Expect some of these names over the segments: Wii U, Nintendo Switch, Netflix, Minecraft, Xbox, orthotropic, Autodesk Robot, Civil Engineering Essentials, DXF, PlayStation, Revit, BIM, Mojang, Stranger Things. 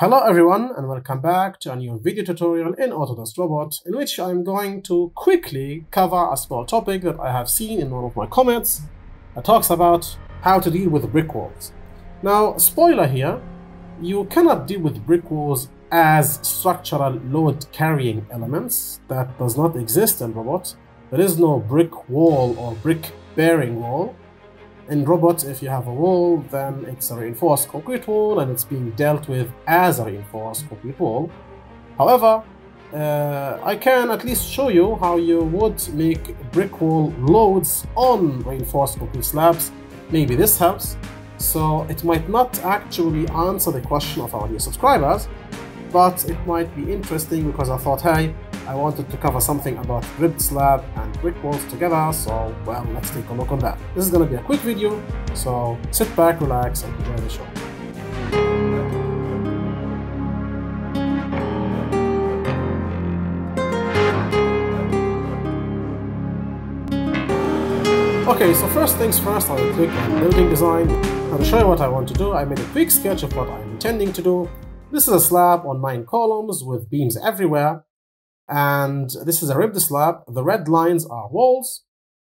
Hello everyone, and welcome back to a new video tutorial in Autodesk Robot, in which I'm going to quickly cover a small topic that I have seen in one of my comments that talks about how to deal with brick walls. Now, spoiler here, you cannot deal with brick walls as structural load-carrying elements. That does not exist in Robot. There is no brick wall or brick-bearing wall. In Robot, if you have a wall, then it's a reinforced concrete wall and it's being dealt with as a reinforced concrete wall. However, I can at least show you how you would make brick wall loads on reinforced concrete slabs. Maybe this helps. So it might not actually answer the question of our new subscribers, but it might be interesting because I thought, hey, I wanted to cover something about ribbed slab and brick walls together, so well, let's take a look on that. This is going to be a quick video, so sit back, relax, and enjoy the show. Okay, so first things first, I'll click on building design. I'll show you what I want to do. I made a quick sketch of what I'm intending to do. This is a slab on 9 columns with beams everywhere. And this is a ribbed slab. The red lines are walls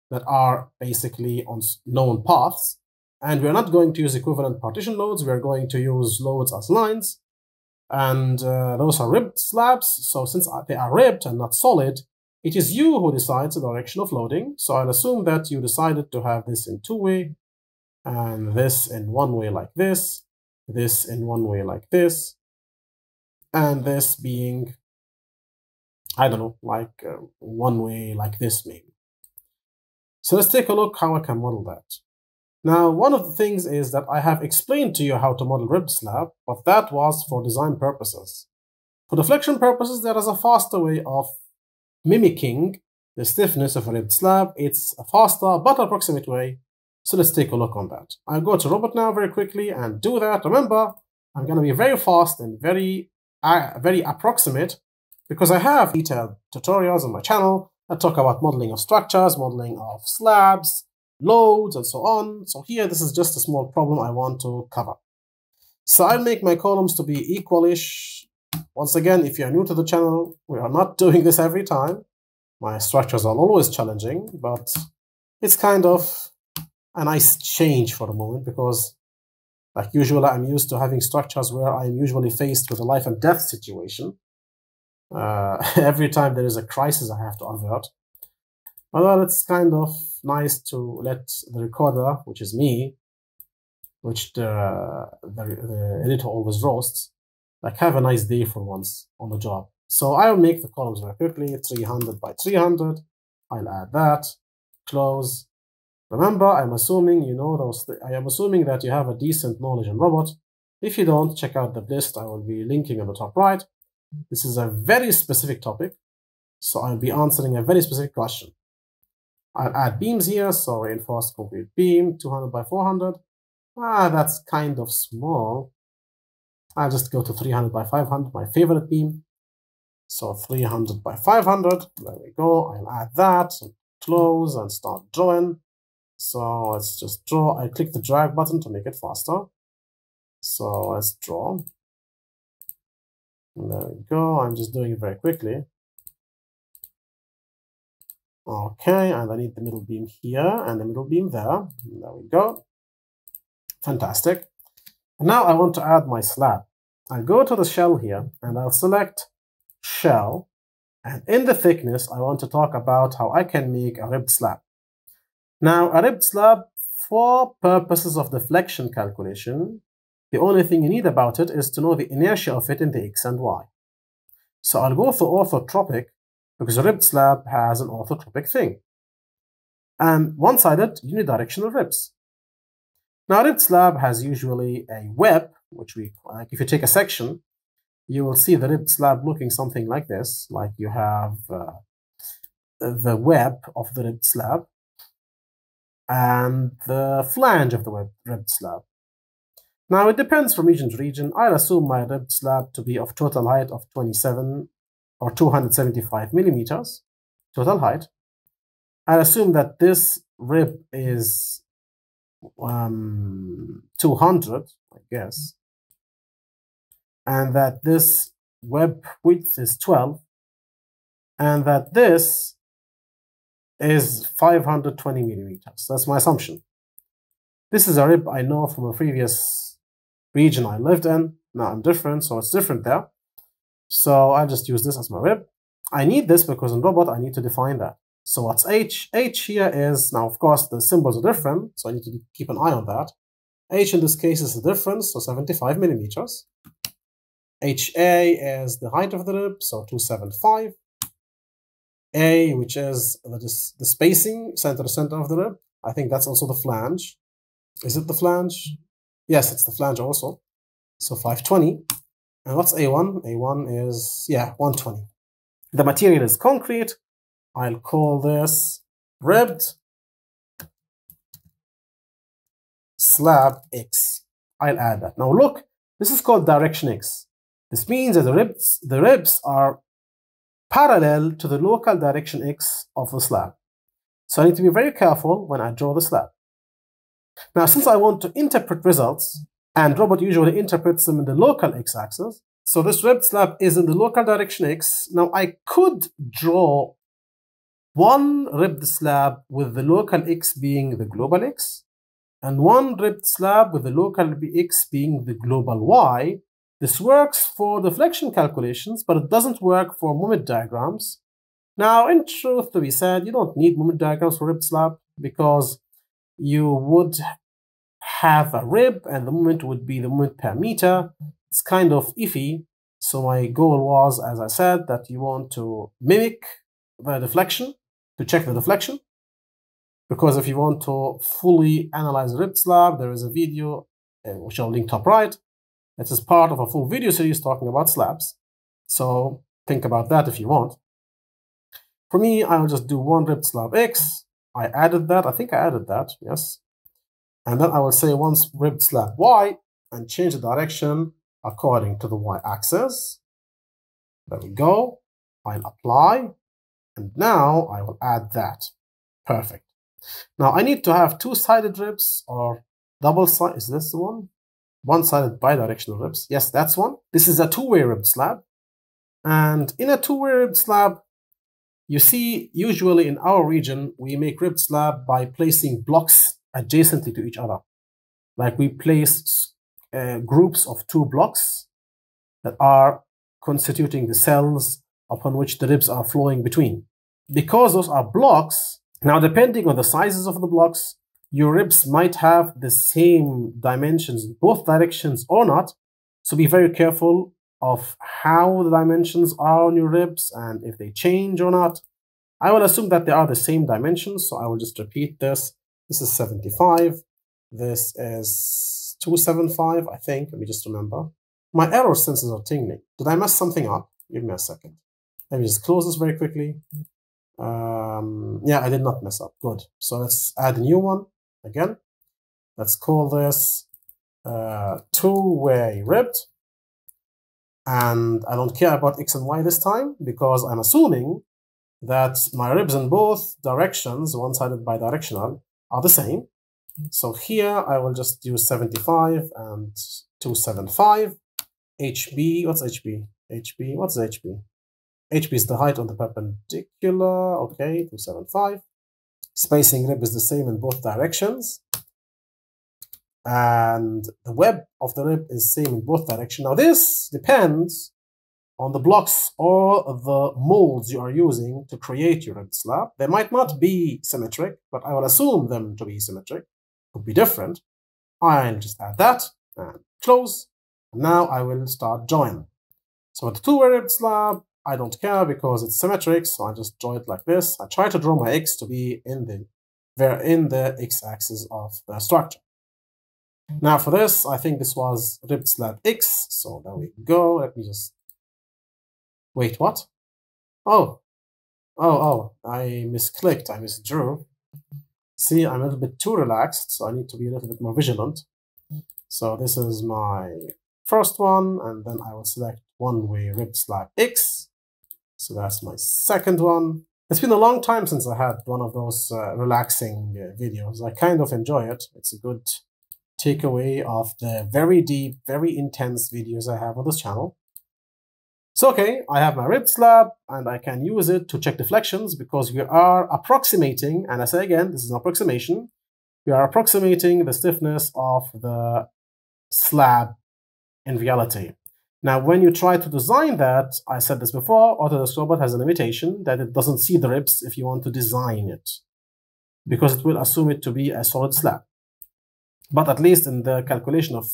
that are basically on known paths. And we're not going to use equivalent partition loads. We're going to use loads as lines. And those are ribbed slabs. So since they are ribbed and not solid, it is you who decides the direction of loading. So I'll assume that you decided to have this in two-way, and this in one-way like this in one-way like this, and this being, I don't know, like one way like this maybe. So let's take a look how I can model that. Now, one of the things is that I have explained to you how to model ribbed slab, but that was for design purposes. For deflection purposes, there is a faster way of mimicking the stiffness of a ribbed slab. It's a faster but approximate way. So let's take a look on that. I'll go to Robot now very quickly and do that. Remember, I'm going to be very fast and very approximate, because I have detailed tutorials on my channel that talk about modeling of structures, modeling of slabs, loads, and so on. So here, this is just a small problem I want to cover. So I'll make my columns to be equalish. Once again, if you are new to the channel, we are not doing this every time. My structures are always challenging, but it's kind of a nice change for the moment, because like usual, I'm used to having structures where I'm usually faced with a life and death situation. Every time there is a crisis I have to avert. Although it's kind of nice to let the recorder, which is me, which the editor always roasts, like have a nice day for once on the job. So I'll make the columns very quickly, 300 by 300. I'll add that, close. Remember, I'm assuming you know those. I am assuming that you have a decent knowledge in Robot. If you don't, check out the list I will be linking on the top right. This is a very specific topic, so I'll be answering a very specific question. I'll add beams here, so reinforced concrete beam, 200 by 400. That's kind of small. I'll just go to 300 by 500, my favorite beam. So 300 by 500, there we go. I'll add that, and close, and start drawing. So let's just draw. I click the drag button to make it faster. So let's draw. There we go. I'm just doing it very quickly. Okay, and I need the middle beam here and the middle beam there. There we go. Fantastic. And now I want to add my slab. I'll go to the shell here and I'll select shell. And in the thickness, I want to talk about how I can make a ribbed slab. Now, a ribbed slab, for purposes of deflection calculation, the only thing you need about it is to know the inertia of it in the X and Y. So I'll go for orthotropic, because a ribbed slab has an orthotropic thing. And one-sided unidirectional ribs. Now a ribbed slab has usually a web, which we, like if you take a section, you will see the ribbed slab looking something like this, like you have the web of the ribbed slab and the flange of the ribbed slab. Now, it depends from region to region. I'll assume my ribbed slab to be of total height of 27 or 275 millimeters, total height. I'll assume that this rib is 200, I guess. and that this web width is 12, and that this is 520 millimeters. That's my assumption. This is a rib I know from a previous region I lived in. Now I'm different, so it's different there. So I'll just use this as my rib. I need this because in Robot I need to define that. So what's H? H here is, now of course the symbols are different, so I need to keep an eye on that. H in this case is the difference, so 75 millimeters. HA is the height of the rib, so 275. A, which is the spacing, center to center of the rib. I think that's also the flange. Is it the flange? Yes, it's the flange also. So 520. And what's A1? A1 is, yeah, 120. The material is concrete. I'll call this ribbed slab X. I'll add that. Now look, this is called direction X. This means that the ribs are parallel to the local direction X of the slab. So I need to be very careful when I draw the slab. Now, since I want to interpret results, and Robot usually interprets them in the local X-axis, so this ribbed slab is in the local direction X. Now, I could draw one ribbed slab with the local X being the global X, and one ribbed slab with the local X being the global Y. This works for deflection calculations, but it doesn't work for moment diagrams. Now, in truth to be said, you don't need moment diagrams for ribbed slab, because you would have a rib and the moment would be the moment per meter. It's kind of iffy. So my goal was, as I said, that you want to mimic the deflection, to check the deflection, because if you want to fully analyze ribbed slab, there is a video which I'll link top right. This is part of a full video series talking about slabs, so think about that if you want. For me, I'll just do one ribbed slab X. I added that, I think I added that, yes. And then I will say one ribbed slab Y and change the direction according to the Y axis. There we go. I'll apply. And now I will add that. Perfect. Now I need to have two-sided ribs or double-sided, is this the one? One-sided bidirectional ribs. Yes, that's one. This is a two-way ribbed slab. And in a two-way ribbed slab, you see, usually in our region, we make ribbed slab by placing blocks adjacently to each other. Like we place groups of two blocks that are constituting the cells upon which the ribs are flowing between. Because those are blocks, now depending on the sizes of the blocks, your ribs might have the same dimensions in both directions or not. So be very careful of how the dimensions are on your ribs and if they change or not. I will assume that they are the same dimensions, so I will just repeat this. This is 75, this is 275, I think, let me just remember. My error sensors are tingling. Did I mess something up? Give me a second. Let me just close this very quickly. Yeah, I did not mess up, good. So let's add a new one again. Let's call this two-way ribbed. And I don't care about X and Y this time, because I'm assuming that my ribs in both directions, one-sided bidirectional, are the same. So here I will just do 75 and 275. HB, what's HB? HB, what's HB? HB is the height on the perpendicular, okay, 275. Spacing rib is the same in both directions. And the web of the rib is same in both directions. Now this depends on the blocks or the molds you are using to create your rib slab. They might not be symmetric, but I will assume them to be symmetric. Could be different. I'll just add that and close. Now I will start join. So with the two-way rib slab, I don't care because it's symmetric, so I just draw it like this. I try to draw my X to be in the X-axis of the structure. Now for this, I think this was ribbed slab X, so there we go. Let me just... Wait, what? Oh, I misclicked, I misdrew. See, I'm a little bit too relaxed, so I need to be a little bit more vigilant. So this is my first one, and then I will select one-way ribbed slab X. So that's my second one. It's been a long time since I had one of those relaxing videos. I kind of enjoy it. It's a good takeaway of the very deep, very intense videos I have on this channel. So, okay, I have my rib slab and I can use it to check deflections because we are approximating, and I say again, this is an approximation, we are approximating the stiffness of the slab in reality. Now, when you try to design that, I said this before, Autodesk Robot has a limitation that it doesn't see the ribs if you want to design it, because it will assume it to be a solid slab. But at least in the calculation of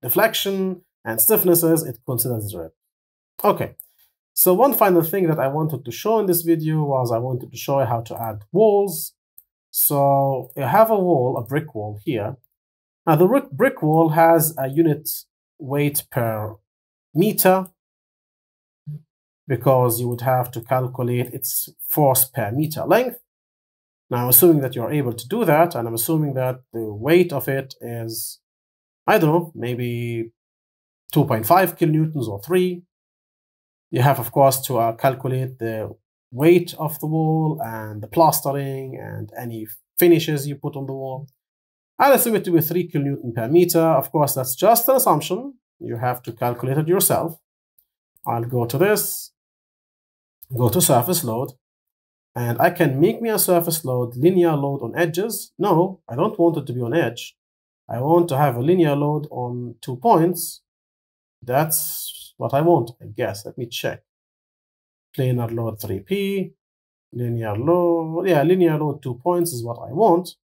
deflection and stiffnesses, it considers the rib. Okay, so one final thing that I wanted to show in this video was I wanted to show you how to add walls. So you have a wall, a brick wall here. Now the brick wall has a unit weight per meter because you would have to calculate its force per meter length. Now I'm assuming that you're able to do that, and I'm assuming that the weight of it is, I don't know, maybe 2.5 kilonewtons or 3. You have, of course, to calculate the weight of the wall and the plastering and any finishes you put on the wall. I'll assume it to be 3 kilonewton per meter. Of course, that's just an assumption. You have to calculate it yourself. I'll go to this, go to surface load, and I can make me a surface load, linear load on edges. No, I don't want it to be on edge. I want to have a linear load on 2 points. That's what I want, I guess. Let me check. Planar load 3P, linear load, yeah, linear load 2 points is what I want.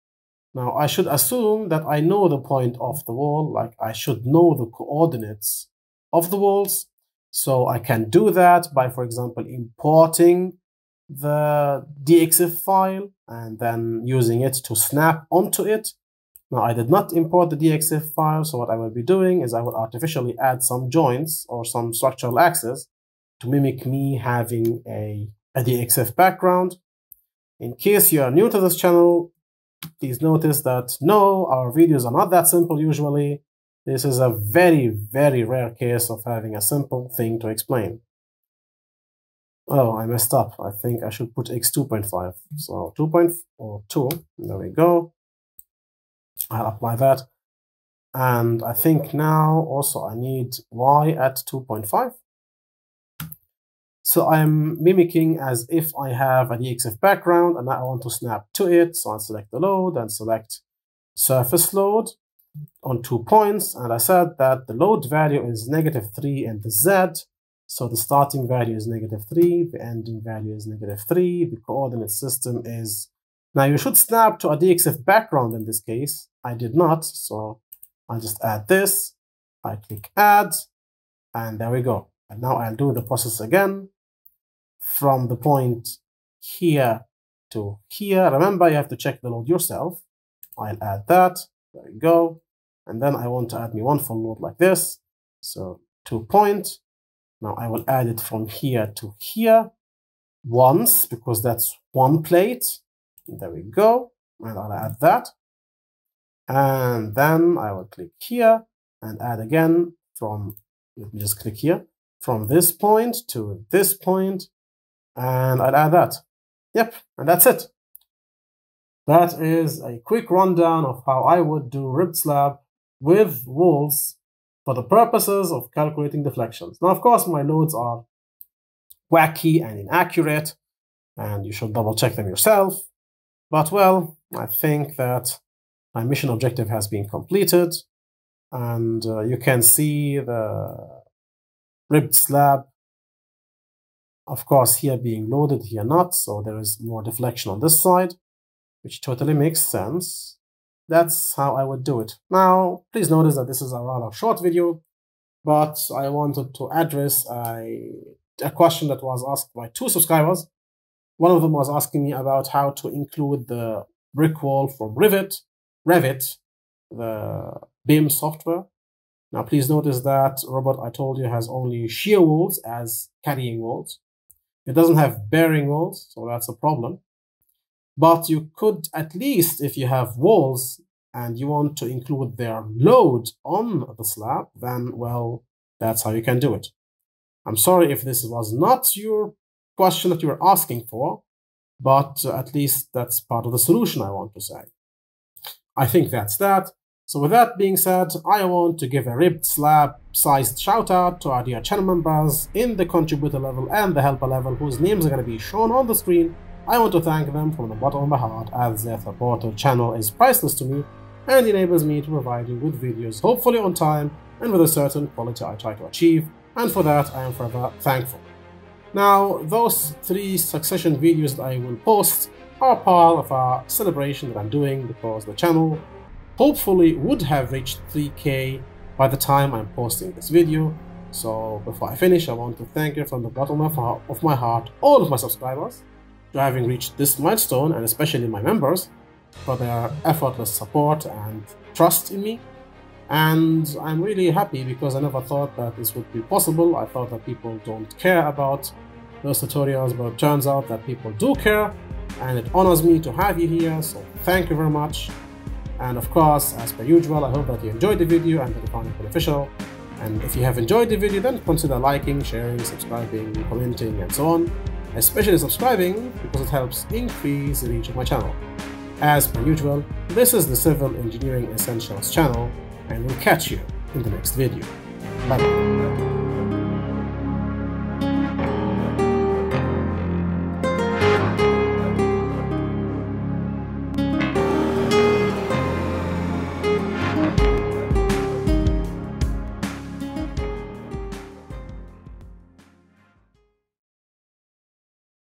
Now I should assume that I know the point of the wall, like I should know the coordinates of the walls. So I can do that by, for example, importing the DXF file and then using it to snap onto it. Now I did not import the DXF file, so what I will be doing is I will artificially add some joints or some structural axes to mimic me having a DXF background. In case you are new to this channel, please notice that no, our videos are not that simple usually. This is a very, very rare case of having a simple thing to explain. Oh, I messed up. I think I should put x2.5. So 2.4 or 2. There we go. I'll apply that. And I think now also I need y at 2.5. So I'm mimicking as if I have a DXF background and I want to snap to it. So I'll select the load and select surface load on 2 points. And I said that the load value is -3 and the Z. So the starting value is -3, the ending value is -3, the coordinate system is... Now you should snap to a DXF background in this case. I did not, so I'll just add this. I click add, and there we go. And now I'll do the process again. From the point here to here, remember you have to check the load yourself. I'll add that, there we go. And then I want to add me one full load like this. So 2 point. Now I will add it from here to here once, because that's one plate. There we go. And I'll add that. And then I will click here and add again from, let me just click here, from this point to this point, and I'll add that. Yep, and that's it. That is a quick rundown of how I would do ribbed slab with walls for the purposes of calculating deflections. Now, of course, my loads are wacky and inaccurate, and you should double check them yourself. But well, I think that my mission objective has been completed, and you can see the ribbed slab, of course, here being loaded, here not, so there is more deflection on this side, which totally makes sense. That's how I would do it. Now, please notice that this is a rather short video, but I wanted to address a question that was asked by 2 subscribers. One of them was asking me about how to include the brick wall from Revit, the BIM software. Now, please notice that Robot, I told you, has only shear walls as carrying walls. It doesn't have bearing walls, so that's a problem. But you could, at least if you have walls and you want to include their load on the slab, then, well, that's how you can do it. I'm sorry if this was not your question that you were asking for, but at least that's part of the solution I want to say. I think that's that. So with that being said, I want to give a ribbed slab sized shout out to our dear channel members in the contributor level and the helper level, whose names are going to be shown on the screen. I want to thank them from the bottom of my heart, as their support to the channel is priceless to me and enables me to provide you with videos hopefully on time and with a certain quality I try to achieve, and for that I am forever thankful. Now, those three succession videos that I will post are part of our celebration that I'm doing because the channel hopefully would have reached 3K by the time I'm posting this video. So before I finish, I want to thank you from the bottom of my heart, all of my subscribers, to having reached this milestone, and especially my members for their effortless support and trust in me. And I'm really happy because I never thought that this would be possible. I thought that people don't care about those tutorials, but it turns out that people do care, and it honors me to have you here, so thank you very much. And of course, as per usual, I hope that you enjoyed the video and that you found it beneficial. And if you have enjoyed the video, then consider liking, sharing, subscribing, commenting, and so on. Especially subscribing, because it helps increase the reach of my channel. As per usual, this is the Civil Engineering Essentials channel, and we'll catch you in the next video. Bye bye.